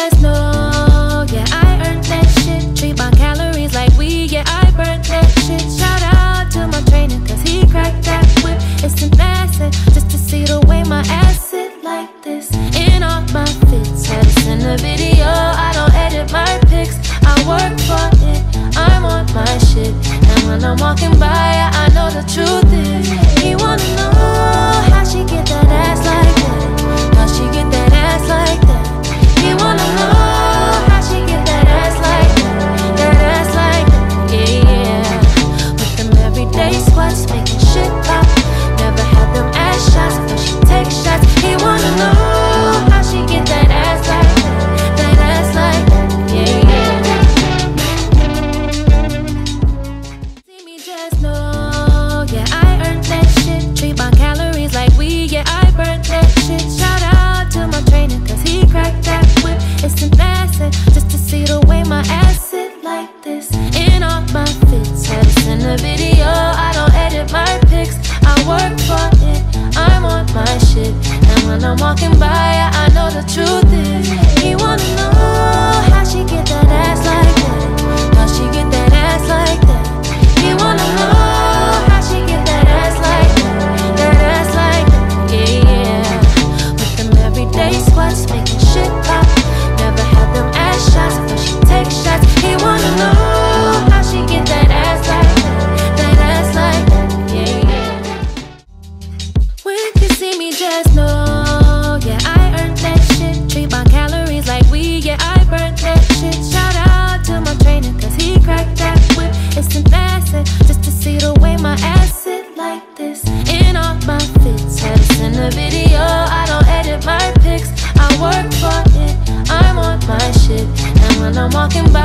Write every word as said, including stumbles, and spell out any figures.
best, no. Yeah, I earned that shit. Trip on calories like weed, yeah, I burnt that shit. Shout out to my trainer, cause he cracked that whip. It's an asset just to see the way my ass sit like this. In all my fits, had to send a video, I don't edit my pics. I work for it, I'm on my shit. And when I'm walking by, I know the truth is he wanna know how she get that ass like that. How she get that ass like that. He wanna know how she get that ass like that. That ass like that, yeah, yeah. With them everyday squats, making shit pop. Never had them ass shots, but she take shots. He wanna know how she get that ass like that. That ass like that, yeah, yeah. See me just know, yeah, I earned that shit. Trip on calories like weed, yeah, I burnt that shit. Shout out to my trainer, cause he cracked that. It's an asset just to see the way my ass sit like this. In all my fits, had to send a video, I don't edit my pics. I work for it, I'm on my shit. And when I'm walking by, I know the truth is he wanna know how she get that ass like that. How she get that ass like that. He wanna know how she get that ass like that. That ass like that, yeah, yeah. With them everyday squats, making shit pop. Shots, but she take shots. He wanna know how she get that ass like that. That ass like that, yeah, yeah. When you see me, just know, yeah, I earned that shit. Trip on calories like weed, yeah, I burnt that shit. Shout out to my trainer, cause he cracked that whip. It's an asset just to see the way my ass sit like this. In all my fits, had to send a video, I don't edit my pics. I work for it, I'm on my shit. And when I'm walking by,